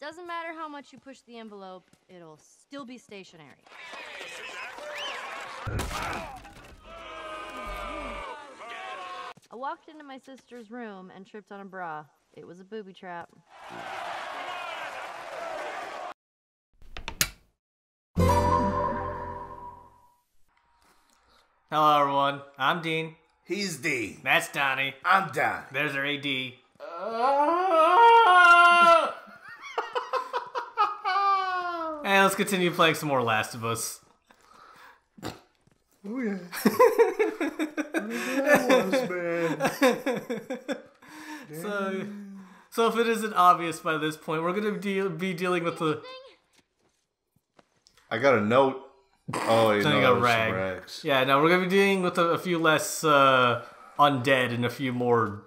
Doesn't matter how much you push the envelope, it'll still be stationary. See that? I walked into my sister's room and tripped on a bra. It was a booby trap. Hello, everyone. I'm Dean. He's D. That's Donnie. I'm Don. There's our AD. And let's continue playing some more Last of Us. Oh, yeah. So if it isn't obvious by this point, we're going to be dealing with the... I got a note. Oh, you know, a rag. Rags. Yeah, now we're going to be dealing with a few less undead and a few more...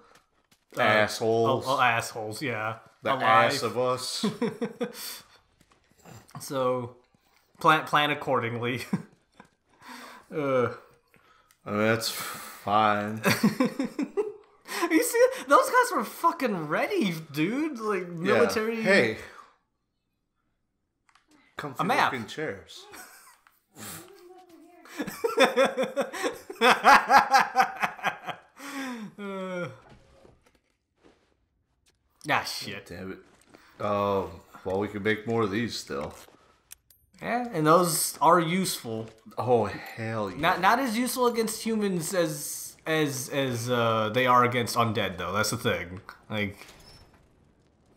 assholes. Assholes, yeah. The alive. Ass of us. So, plan accordingly. I mean, that's fine. You see, those guys were fucking ready, dude. Like, military... Yeah. Hey. Comfy fucking chairs. Ah, shit. Damn it. Oh, well, we can make more of these still. Yeah, and those are useful. Oh, hell yeah. Not as useful against humans as they are against undead, though. That's the thing. Like...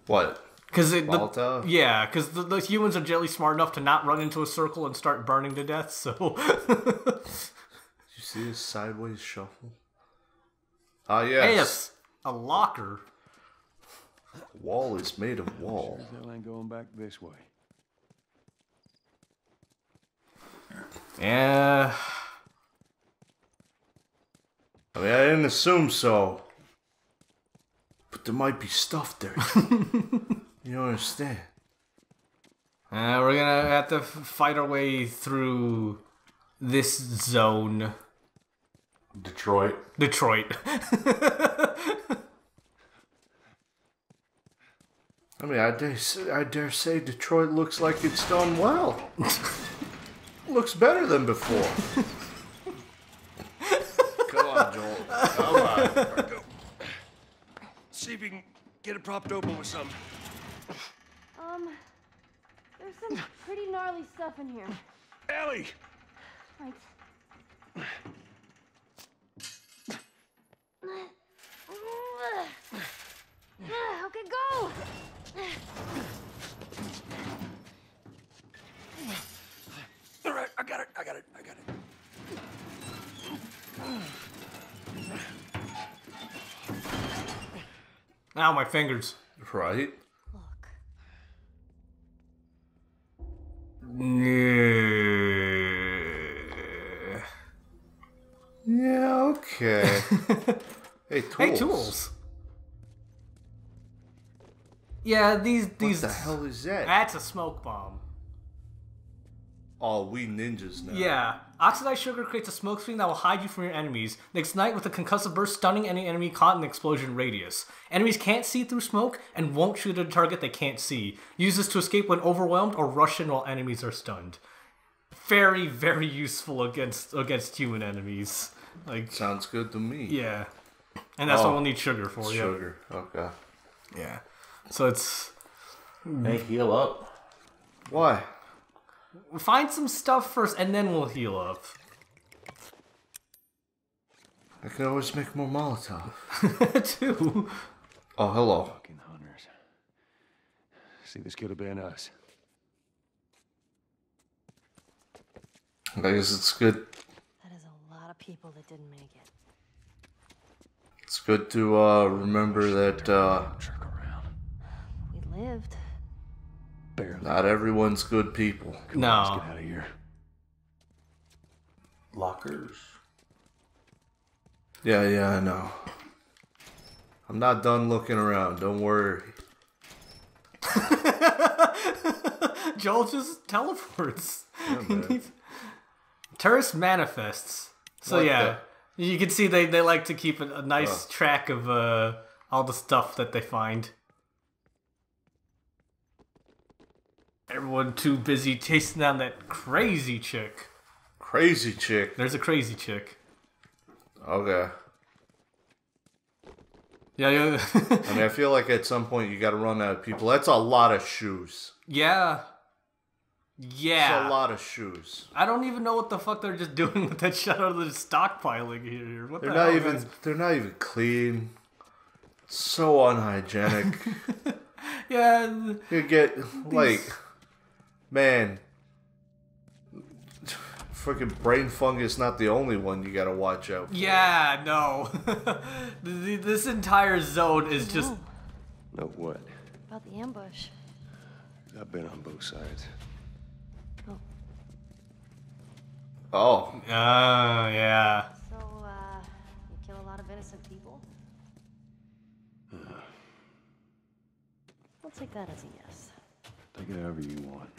What? Cause the humans are generally smart enough to not run into a circle and start burning to death, so... Did you see this sideways shuffle? Ah, yes. Hey, yes. A locker. The wall is made of wall. Sure as hell ain't going back this way. Yeah. I mean, I didn't assume so. But there might be stuff there. You don't understand. We're gonna have to fight our way through this zone. Detroit. I mean, I dare say Detroit looks like it's done well. Looks better than before. Come on, Joel. Come on. Right, go. See if you can get it propped open with something. There's some pretty gnarly stuff in here. Ellie! Right. Okay, go! All right, I got it. Ow, my fingers. Right? Yeah, okay. Hey, tools. Yeah, these... What the hell is that? That's a smoke bomb. Oh, we ninjas now. Yeah. Oxidized sugar creates a smoke screen that will hide you from your enemies. They ignite with a concussive burst, stunning any enemy caught in the explosion radius. Enemies can't see through smoke and won't shoot at a target they can't see. Use this to escape when overwhelmed or rush in while enemies are stunned. Very, very useful against human enemies. Like, sounds good to me. Yeah. And that's what we'll need sugar for. Sugar. Yeah. Okay. Yeah. So it's... Hey, heal up. Why? Find some stuff first, and then we'll heal up. I could always make more Molotov. Too. Oh, hello. Fucking hunters. See, this could have been us. I guess it's good. That is a lot of people that didn't make it. It's good to remember that. We lived. Barely. Not everyone's good people. No. Let's get out of here. Lockers. Yeah, I know. I'm not done looking around. Don't worry. Joel just teleports. Yeah, Terrace manifests. So like you can see they like to keep a nice track of all the stuff that they find. Everyone too busy chasing down that crazy chick. Crazy chick? There's a crazy chick. Okay. Yeah. I mean, I feel like at some point you gotta run out of people. That's a lot of shoes. Yeah. Yeah. It's a lot of shoes. I don't even know what the fuck they're just doing with that shit out of the stockpiling here. What the hell? They're not even clean. It's so unhygienic. Yeah. You get man, freaking brain fungus not the only one you gotta watch out for. Yeah, no. This entire zone is just... No, what? About the ambush. I've been on both sides. Oh. Oh. Oh, yeah. So, you kill a lot of innocent people? I'll take that as a yes. Take it however you want.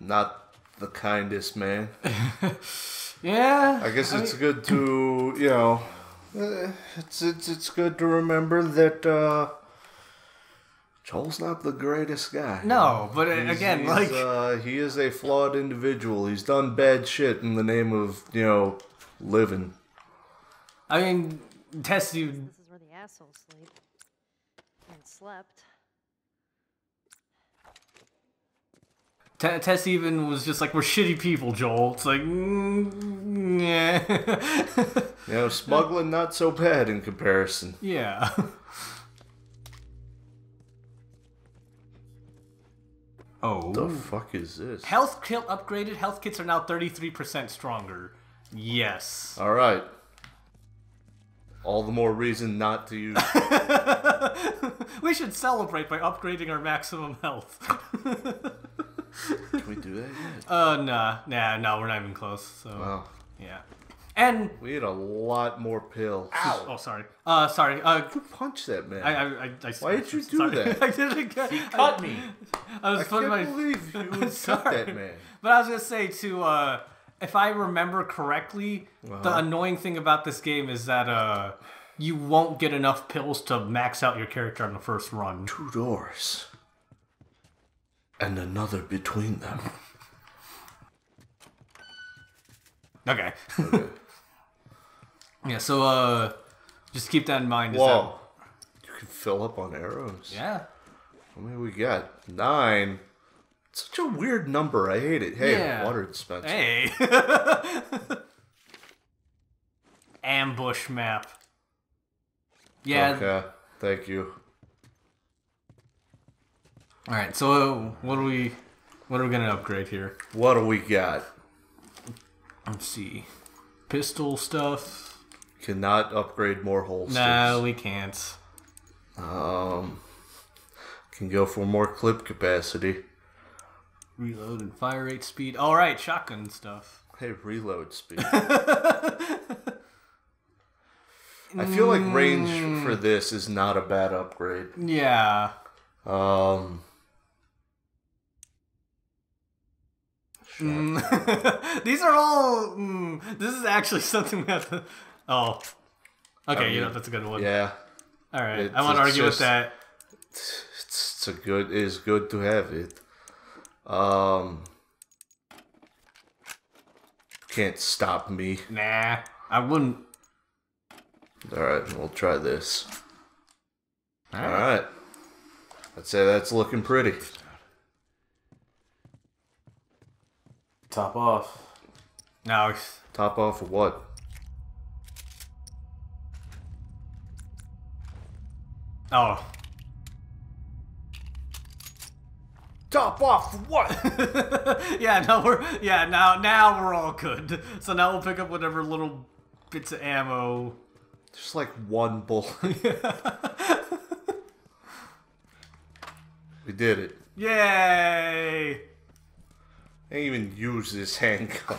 Not the kindest man. Yeah. I guess it's good to, you know, it's good to remember that Joel's not the greatest guy. No, but he is a flawed individual. He's done bad shit in the name of, you know, living. I mean, Tessie. This is where the assholes sleep and slept. Tess even was just like, we're shitty people, Joel. It's like, yeah. You know, smuggling not so bad in comparison. Yeah. Oh. What the fuck is this? Health kit upgraded. Health kits are now 33% stronger. Yes. All right. All the more reason not to use. We should celebrate by upgrading our maximum health. Can we do that yet? Nah, we're not even close. So yeah, and we had a lot more pills. Ow! Oh, sorry. Sorry. You punch that man. I Why did you do that? I didn't. He cut me. I can't believe you would cut that man. But I was gonna say too, if I remember correctly, the annoying thing about this game is that you won't get enough pills to max out your character on the first run. 2 doors. And another between them. Okay. Okay. Yeah, so, just keep that in mind. Whoa. You can fill up on arrows. Yeah. How many we got? 9. It's such a weird number. I hate it. Hey, yeah. Water dispenser. Hey. Ambush map. Yeah. Okay. Thank you. All right, so what are we gonna upgrade here? What do we got? Let's see, pistol stuff. Cannot upgrade more holsters. No, we can't. Can go for more clip capacity. Reload and fire rate speed. All right, shotgun stuff. Hey, reload speed. I feel like range for this is not a bad upgrade. Yeah. These are all. This is actually something we have to. Oh, okay. I mean, you know, that's a good one. Yeah. All right. I want to argue with that. It's a good. It is good to have it. Can't stop me. Nah, I wouldn't. All right, we'll try this. All right. I'd say that's looking pretty. Top off. No. Top off of what? Oh. Top off of what? now we're all good. So now we'll pick up whatever little bits of ammo. Just like one bullet. Yeah. We did it. Yay! I didn't even use this handcuff.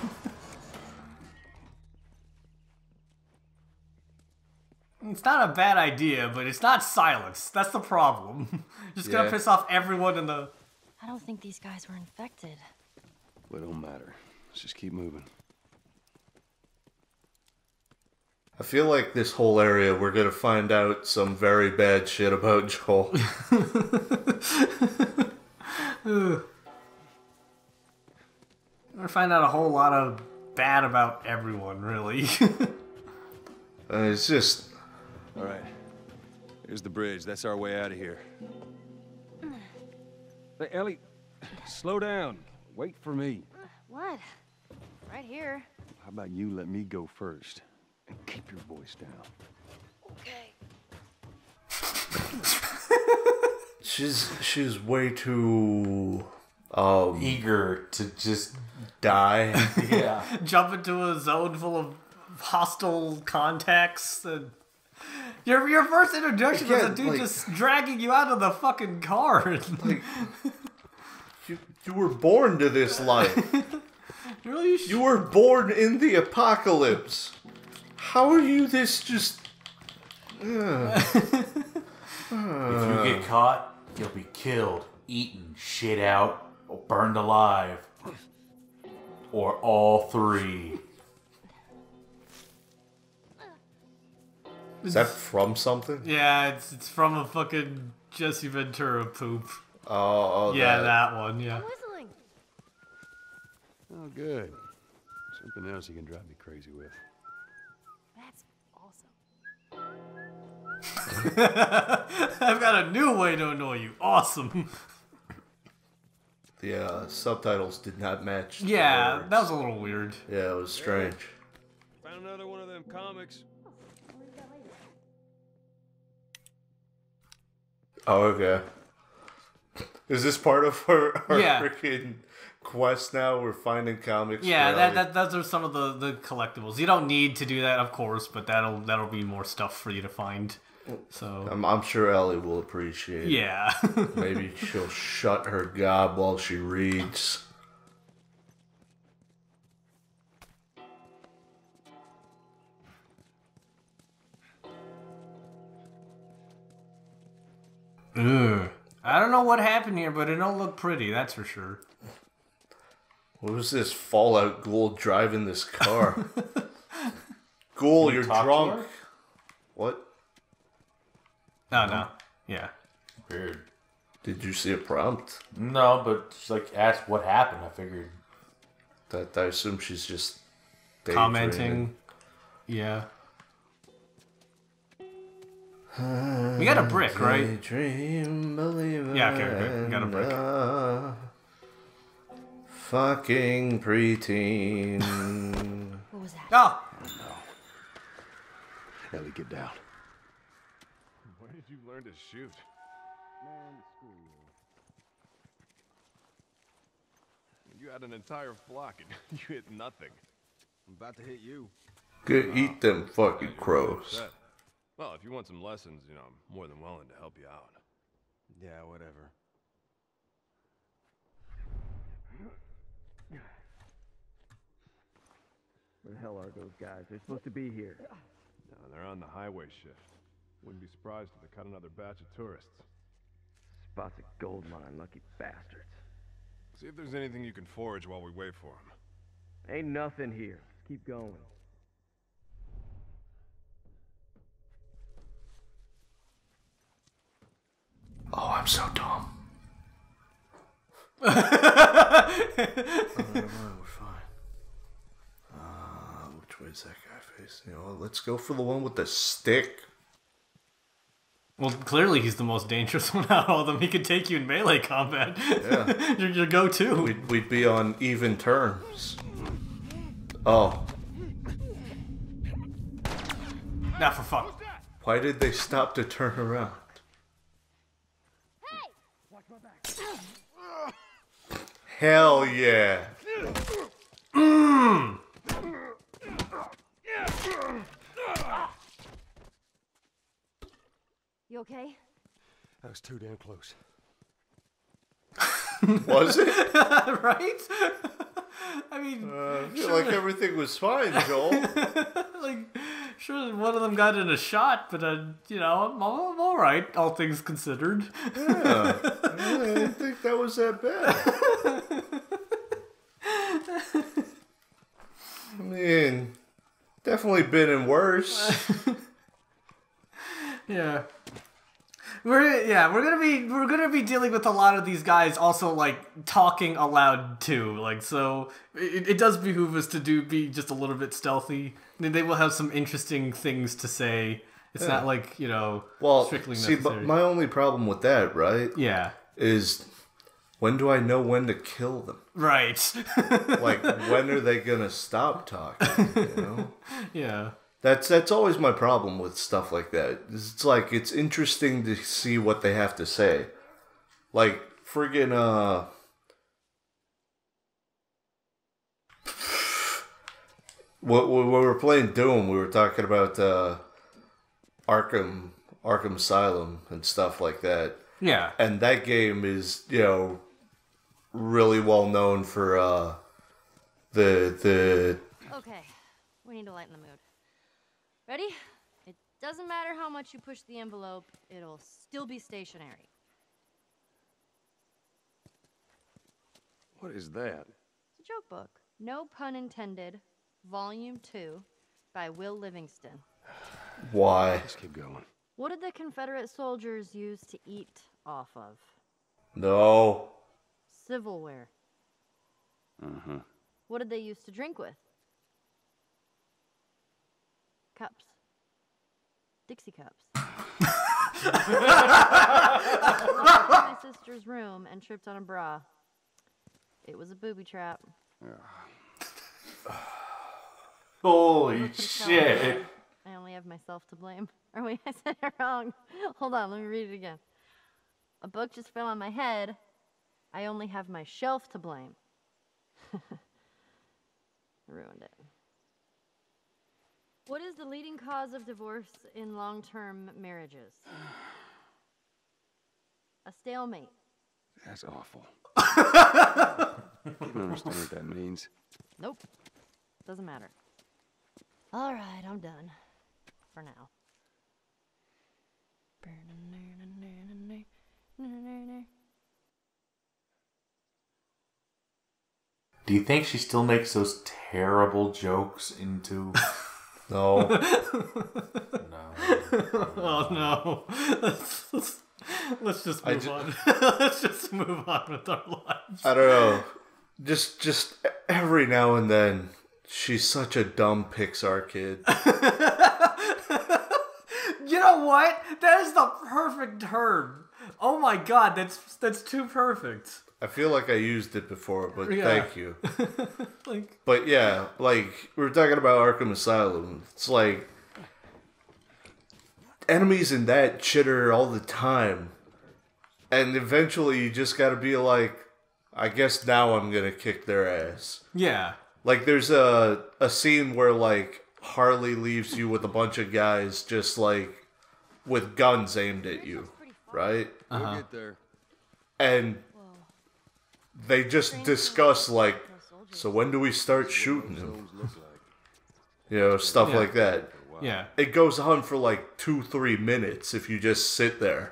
It's not a bad idea, but it's not silence. That's the problem. Just gonna piss off everyone in the... I don't think these guys were infected. Well, it don't matter. Let's just keep moving. I feel like this whole area, we're going to find out some very bad shit about Joel. We're going to find out a whole lot of bad about everyone, really. It's just... All right. Here's the bridge. That's our way out of here. Hey, Ellie, slow down. Wait for me. What? Right here. How about you let me go first? And keep your voice down. Okay. She's way too eager to just die. Yeah. Jump into a zone full of hostile contacts. And your first introduction was a dude just dragging you out of the fucking car. Like, you were born to this life. Really? You were born in the apocalypse. How are you this just... If you get caught, you'll be killed, eaten, shit out, or burned alive. Or all three. Is that from something? Yeah, it's from a fucking Jesse Ventura poop. Oh yeah, that one, yeah. Oh, good. Something else you can drive me crazy with. That's awesome. I've got a new way to annoy you. Awesome. The subtitles did not match. Yeah, that was a little weird. Yeah, it was strange. Yeah. Found another one of them comics. Oh, okay. Is this part of our freaking quest now? We're finding comics. Yeah, those are some of the collectibles. You don't need to do that, of course, but that'll be more stuff for you to find. So I'm sure Ellie will appreciate it. Yeah. Maybe she'll shut her gob while she reads. Ugh. I don't know what happened here, but it don't look pretty, that's for sure. What was this Fallout ghoul driving this car? Ghoul, you're drunk. What? No, no. Yeah. Weird. Did you see a prompt? No, but she asked what happened, I figured. That I assume she's just commenting. Yeah. We got a brick, right? Dream, yeah, okay, we got a brick. Fucking preteen. What was that? Oh! Oh no. Ellie, get down. Where did you learn to shoot? Man, school. You had an entire flock and you hit nothing. I'm about to hit you. Good, eat them fucking crows. Well, if you want some lessons, you know, I'm more than willing to help you out. Yeah, whatever. Where the hell are those guys? They're supposed to be here. No, they're on the highway shift. Wouldn't be surprised if they caught another batch of tourists. Spots a gold mine, lucky bastards. See if there's anything you can forage while we wait for them. Ain't nothing here. Keep going. Oh, I'm so dumb. Never mind, we're fine. Which way is that guy facing? You know, let's go for the one with the stick. Well, clearly he's the most dangerous one out of all of them. He could take you in melee combat. Yeah. your go-to. We'd be on even terms. Oh. Not for fun. Why did they stop to turn around? Hell yeah. Mm. You okay? That was too damn close. Was it? Right? I mean, I feel like everything was fine, Joel. Sure, one of them got in a shot, but you know, I'm all right, all things considered. Yeah, I didn't think that was that bad. I mean, Definitely been in worse. Yeah. We're gonna be dealing with a lot of these guys also like talking aloud too. Like, so it does behoove us to be just a little bit stealthy. I mean, they will have some interesting things to say. It's not like, you know, strictly necessary. Well, see, but my only problem with that, right? Yeah. Is when do I know when to kill them? Right. Like, when are they gonna stop talking? You know? Yeah. That's always my problem with stuff like that. It's like, it's interesting to see what they have to say. Like, friggin' when we were playing Doom, we were talking about Arkham Asylum and stuff like that. Yeah. And that game is, you know, really well known for the Okay. We need to lighten the mood. Ready? It doesn't matter how much you push the envelope, it'll still be stationary. What is that? It's a joke book. No pun intended. Volume 2 by Will Livingston. Why? Let's keep going. What did the Confederate soldiers use to eat off of? No. Civilware. Uh-huh. What did they use to drink with? Cups. Dixie cups. I went to my sister's room and tripped on a bra. It was a booby trap. Holy shit. I only have myself to blame. Or wait, I said it wrong. Hold on, let me read it again. A book just fell on my head. I only have my shelf to blame. Ruined it. What is the leading cause of divorce in long-term marriages? A stalemate. That's awful. I don't understand what that means. Nope. Doesn't matter. All right, I'm done. For now. Do you think she still makes those terrible jokes into... No. No. Oh no. Let's just move on. Let's just move on with our lives. I don't know. Just every now and then, she's such a dumb Pixar kid. You know what? That is the perfect term. Oh my god, that's too perfect. I feel like I used it before, but yeah. Thank you. Like, but yeah, like, we were talking about Arkham Asylum. It's like, enemies in that chitter all the time. And eventually you just gotta be like, I guess now I'm gonna kick their ass. Yeah. Like, there's a scene where, like, Harley leaves you with a bunch of guys just, like, with guns aimed at you. Right? We'll get there. And... they just discuss, like, so when do we start shooting them? You know, stuff like that. Yeah. It goes on for, like, 2-3 minutes if you just sit there,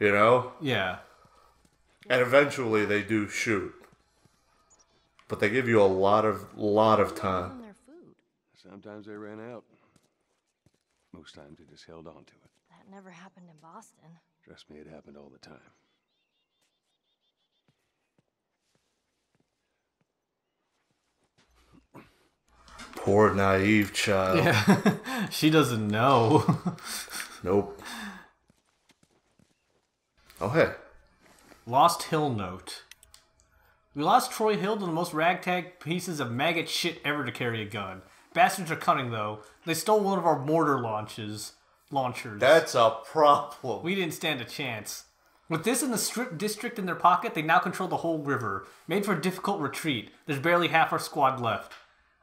you know? Yeah. And eventually they do shoot. But they give you a lot of time. Sometimes they ran out. Most times they just held on to it. That never happened in Boston. Trust me, it happened all the time. Poor naive child. Yeah. She doesn't know. Nope. Oh, hey. Lost Hill Note. We lost Troy Hill to the most ragtag pieces of maggot shit ever to carry a gun. Bastards are cunning, though. They stole one of our mortar launchers. That's a problem. We didn't stand a chance. With this and the Strip District in their pocket, they now control the whole river. Made for a difficult retreat. There's barely half our squad left.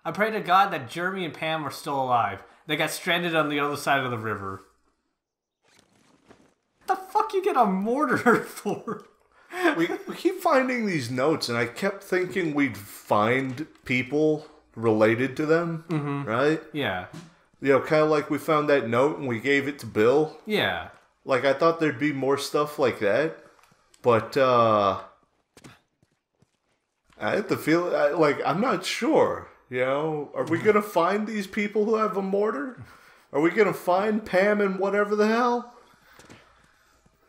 I pray to God that Jeremy and Pam are still alive. They got stranded on the other side of the river. What the fuck you get a mortar for? We keep finding these notes, and I kept thinking we'd find people related to them, right? Yeah. You know, kind of like we found that note and we gave it to Bill. Yeah. Like, I thought there'd be more stuff like that, but, I had the feeling, like, I'm not sure. You know, are we going to find these people who have a mortar? Are we going to find Pam and whatever the hell?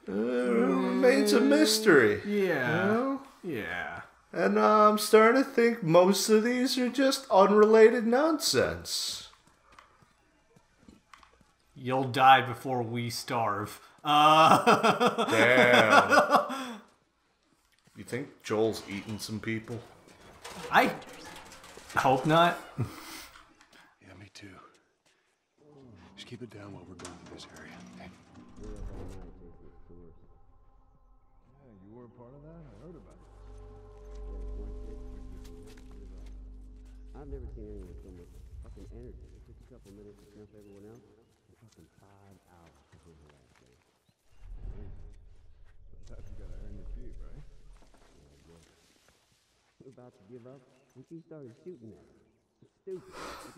It remains a mystery. Yeah. You know? Yeah. And I'm starting to think most of these are just unrelated nonsense. You'll die before we starve. Damn. You think Joel's eating some people? I hope not. Yeah, me too. Just keep it down while we're going through this area. Okay? Yeah, you were a part of that? I heard about it. I've never seen anyone with so much fucking energy. It took a couple minutes to jump everyone else. It took them 5 hours to do the last thing. Sometimes you gotta earn your feet, right? Yeah, I guess. We're about to give up when she started shooting at us. It's stupid.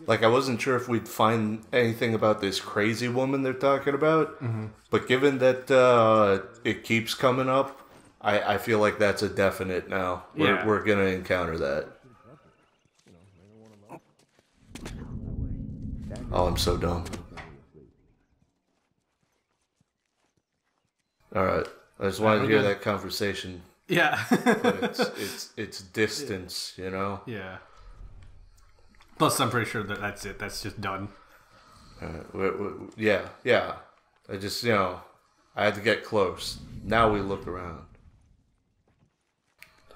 Like, I wasn't sure if we'd find anything about this crazy woman they're talking about. Mm-hmm. But given that it keeps coming up, I feel like that's a definite now. Yeah. We're gonna encounter that. Oh, I'm so dumb. Alright. I just wanted to hear that conversation. Yeah. But it's distance, you know? Yeah. Plus, I'm pretty sure that that's it. That's just done. Yeah, yeah. I just, you know, I had to get close. Now we look around.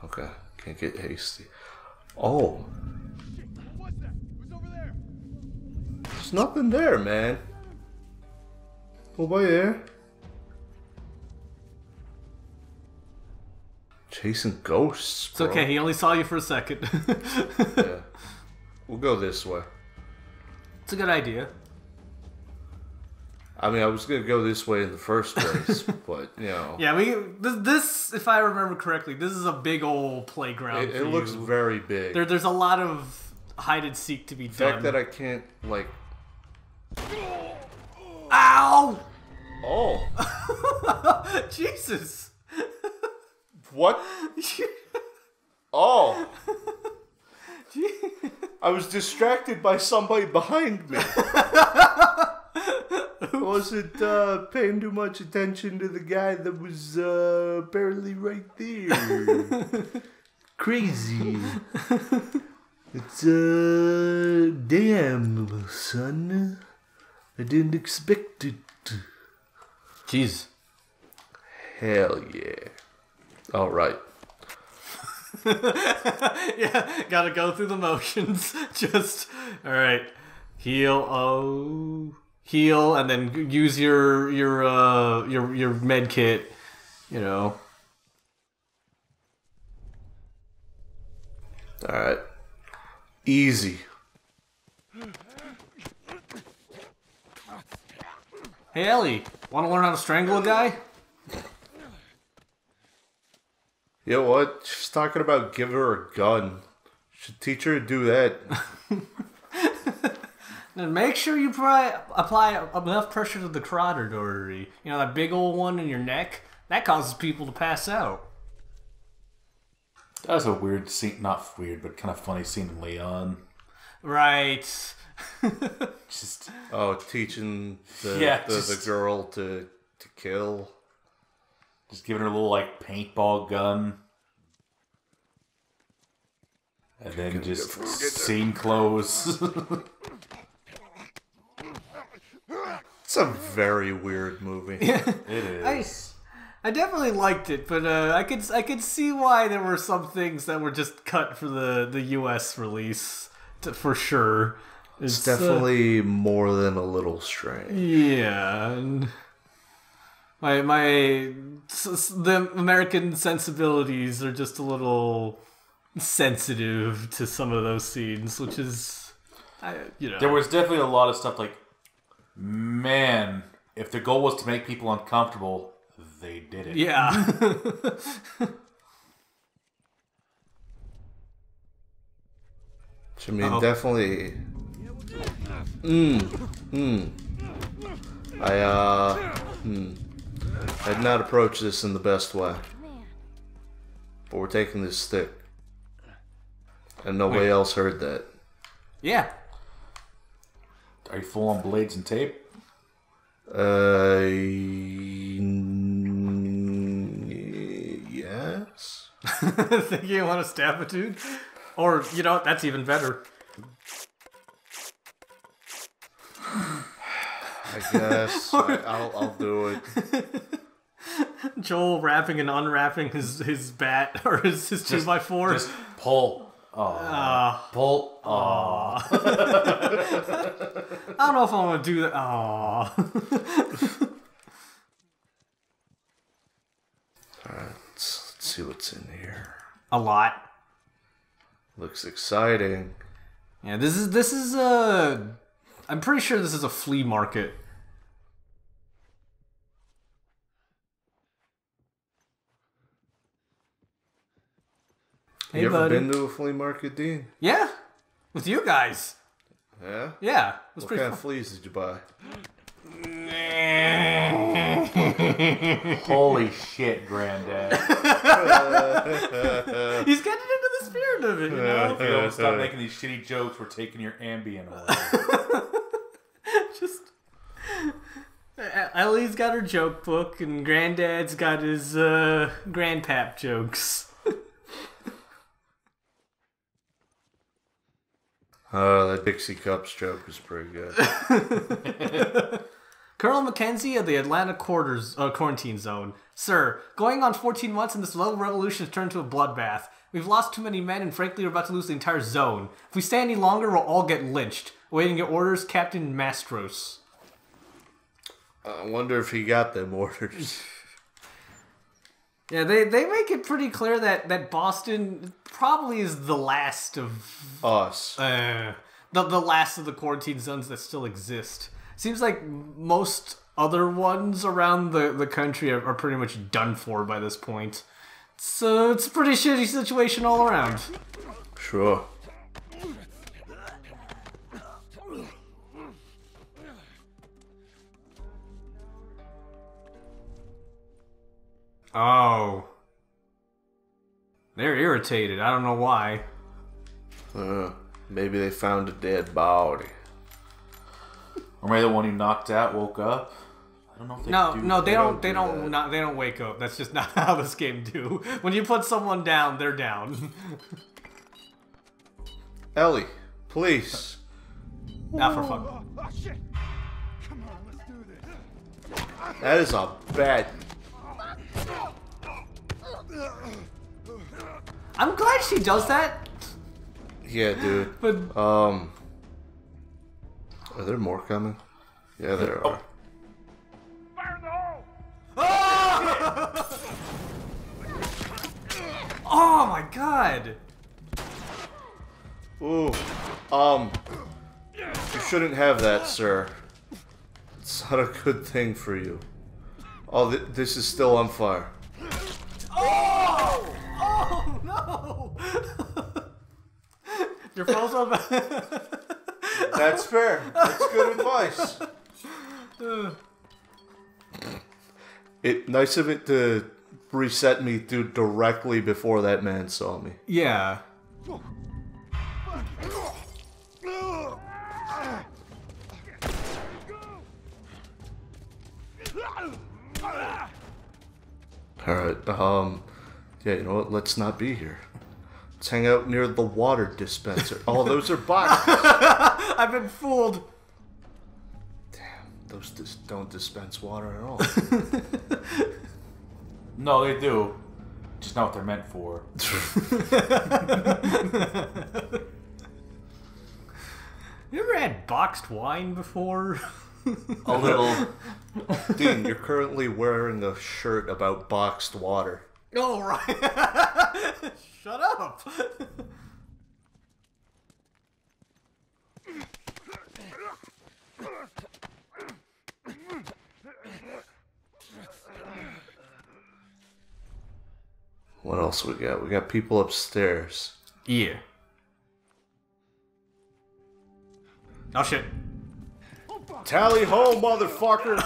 Okay. Can't get hasty. Oh. There's nothing there, man. Over here. Chasing ghosts, bro. It's okay, he only saw you for a second. Yeah. We'll go this way. It's a good idea. I mean, I was going to go this way in the first place, but, you know. Yeah, this, if I remember correctly, this is a big old playground. It looks very big. There's a lot of hide and seek to be done. The fact that I can't, like... Ow! Oh. Jesus. What? Oh. I was distracted by somebody behind me. I wasn't paying too much attention to the guy that was barely right there. Crazy. It's damn, son. I didn't expect it. Jeez. Hell yeah. All right. Yeah, gotta go through the motions. Just, all right. Heal. Oh. Heal and then use your med kit, you know. All right. Easy. Hey Ellie, want to learn how to strangle a guy? You know what? She's talking about give her a gun. Should teach her to do that. Then make sure you apply enough pressure to the carotid artery. You know, that big old one in your neck? That causes people to pass out. That was a weird scene, not weird, but kind of funny scene in Leon. Right. Just teaching the girl to kill. Just giving her a little like paintball gun. And then just scene close. It's a very weird movie. Yeah. It is. I definitely liked it, but I could see why there were some things that were just cut for the U.S. release for sure. It's definitely more than a little strange. Yeah, and the American sensibilities are just a little sensitive to some of those scenes, which is, you know, there was definitely a lot of stuff like, man, if the goal was to make people uncomfortable. They did it. Yeah. Which, I mean, definitely... I did not approach this in the best way. But we're taking this stick. And nobody else heard that. Yeah. Are you full on blades and tape? Yes. Think you want to stab a dude? Or, you know, that's even better. I guess. I'll do it. Joel wrapping and unwrapping his bat, or his 2x4. Just pull. Aww. Pull. Aww. I don't know if I want to do that. Aww. Alright, let's see what's in here. A lot. Looks exciting. Yeah, this is a... I'm pretty sure this is a flea market. Hey, you ever been to a flea market, Dean? Yeah, with you guys. Yeah? Yeah. It was pretty fun. What kind of fleas did you buy? Holy shit, Granddad. He's getting into the spirit of it, you know? If you don't stop making these shitty jokes, we're taking your Ambien away. Just... Ellie's got her joke book, and Granddad's got his Grandpap jokes. Oh, that Dixie Cups joke is pretty good. Colonel McKenzie of the Atlanta Quarantine Zone. Sir, going on 14 months and this little revolution has turned to a bloodbath. We've lost too many men and frankly we're about to lose the entire zone. If we stay any longer, we'll all get lynched. Awaiting your orders, Captain Mastros. I wonder if he got them orders. Yeah, they make it pretty clear that Boston probably is the last of us. The last of the quarantine zones that still exist. Seems like most other ones around the country are pretty much done for by this point. So it's a pretty shitty situation all around. Sure. Oh. They're irritated. I don't know why. Maybe they found a dead body. Or maybe the one who knocked out woke up. I don't know if they No, they don't wake up. That's just not how this game do. When you put someone down, they're down. Ellie, please. Not for fun. Oh, shit. Come on, let's do this. That is a bad... I'm glad she does that. Yeah, dude. But are there more coming? Yeah, there are. Fire in the hole! Oh! Oh my god! Ooh, you shouldn't have that, sir. It's not a good thing for you. Oh, this is still on fire. Oh! Oh, no! Your phone's on fire. That's fair. That's good advice. It nice of it to reset me to directly before that man saw me. Yeah. Alright, yeah, you know what? Let's not be here. Let's hang out near the water dispenser. Oh, those are boxes. I've been fooled. Damn, those don't dispense water at all. No, they do. Just not what they're meant for. You ever had boxed wine before? A little. Dean, you're currently wearing a shirt about boxed water. Oh, right. Shut up. What else we got? We got people upstairs. Yeah. Oh, shit. Tally ho, motherfucker!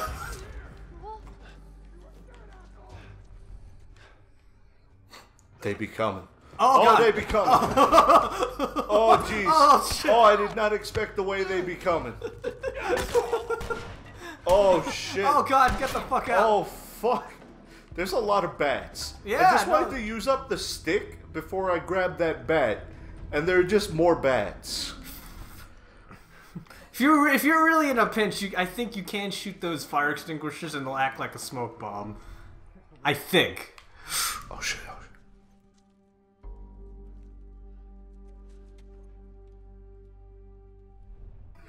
They be coming. Oh, God. They be coming. Oh, jeez. Oh, shit. Oh, I did not expect the way they be coming. Oh, shit. Oh, God, get the fuck out. Oh, fuck. There's a lot of bats. Yeah, I just wanted to use up the stick before I grabbed that bat, and there are just more bats. If you're really in a pinch, I think you can shoot those fire extinguishers and they'll act like a smoke bomb. I think. Oh, shit. Oh, shit.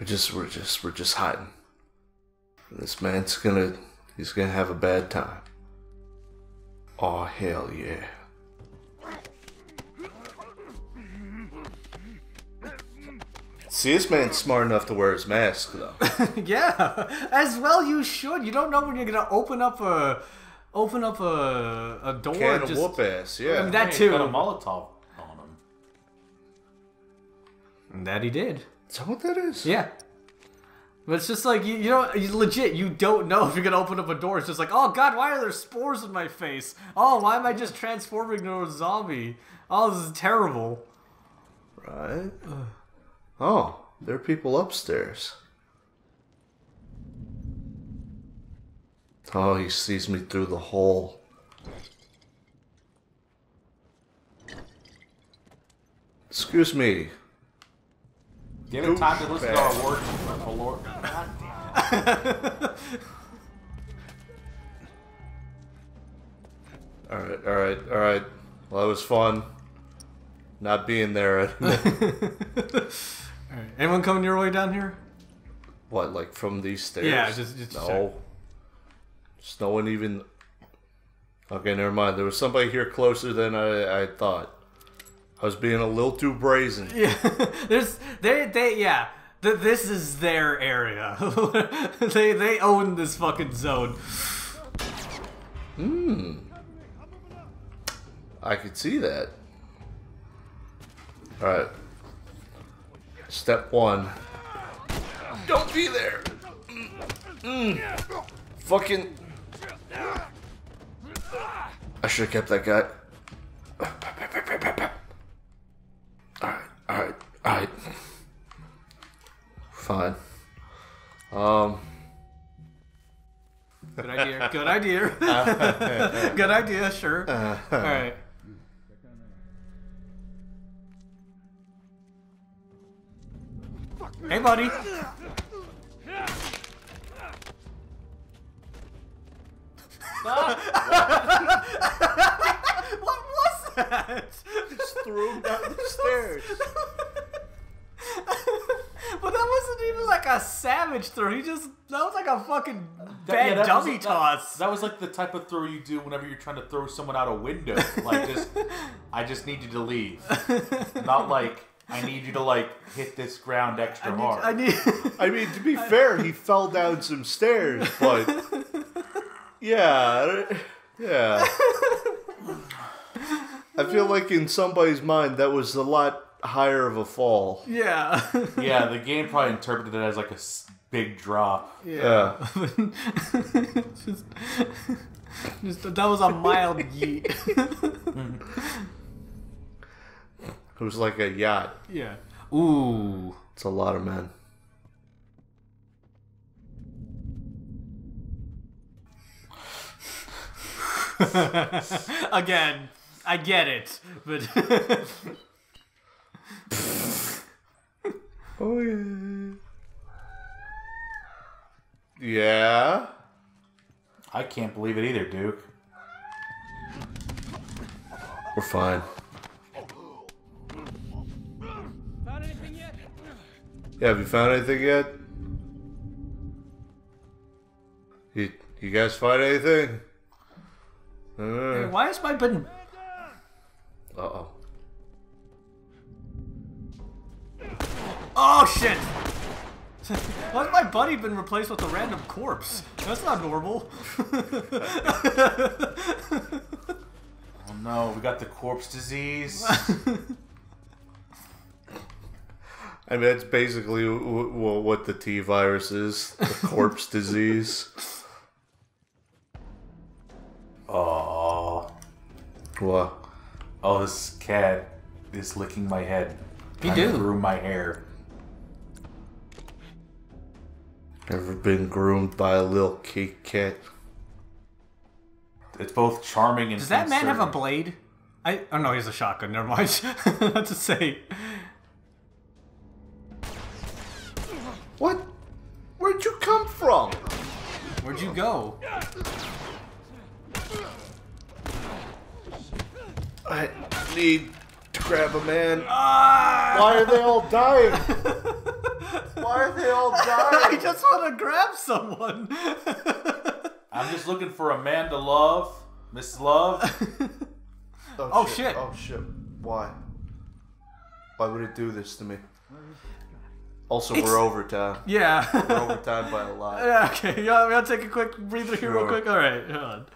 We're just hiding. This man's he's gonna have a bad time. Oh, hell yeah. See, this man's smart enough to wear his mask, though. Yeah, as well you should. You don't know when you're gonna open up a door. Can of whoop ass, yeah. And that too. Got a Molotov on him. And that he did. Is that what that is? Yeah. But it's just like, you know, legit, you don't know if you're going to open up a door. It's just like, oh, God, why are there spores in my face? Oh, why am I just transforming into a zombie? Oh, this is terrible. Right? Oh, there are people upstairs. Oh, he sees me through the hole. Excuse me. Give it time to listen to our words. Alright, alright, alright. Well, that was fun. Not being there. Alright. Anyone coming your way down here? What, like from these stairs? Yeah, just no. Just no one even. Okay, never mind. There was somebody here closer than I thought. I was being a little too brazen. Yeah, this is their area. they own this fucking zone. Hmm. I could see that. All right. Step one. Don't be there. Fucking. I should have kept that guy. Alright. Fine. Good idea. Good idea. Good idea, sure. Alright. Hey, buddy. What was that? Just threw him down the stairs. But that wasn't even like a savage throw. That was like a fucking bad dummy toss. That was like the type of throw you do whenever you're trying to throw someone out a window. Like, I just need you to leave. Not like, I need you to, like, hit this ground extra hard. I mean, to be fair, he fell down some stairs, but... Yeah. Yeah. I feel like in somebody's mind, that was a lot... higher of a fall. Yeah. Yeah, the game probably interpreted it as like a big drop. Yeah. That was a mild yeet. It was like a yacht. Yeah. Ooh. It's a lot of men. Again, I get it, but... Oh yeah. Yeah. I can't believe it either, Duke. We're fine. Found anything yet? Yeah, have you found anything yet? You guys find anything? Hey, why is my button? Uh-oh. Oh shit! Why has my buddy been replaced with a random corpse? That's not normal. Oh no, we got the corpse disease. I mean, that's basically what the T-Virus is. The corpse disease. Oh. What? Oh, this cat is licking my head. He did. Groom my hair. Never been groomed by a little cake cat. It's both charming and. Does that man have a blade? Oh no, he has a shotgun. Never mind. That's a save. What? Where'd you come from? Where'd you go? I need to grab a man. Why are they all dying? Why are they all dying? I just want to grab someone. I'm just looking for a man to love. Miss Love. Oh, shit. Shit. Oh, shit. Why? Why would it do this to me? Also, we're overtime. Yeah. We're overtime by a lot. Yeah, okay. I'll take a quick breather here real quick. All right. Hold on.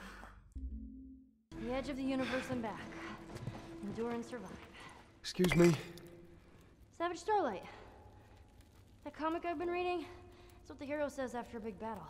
The edge of the universe and back. Endure and survive. Excuse me? Savage Starlight. That comic I've been reading? That's what the hero says after a big battle.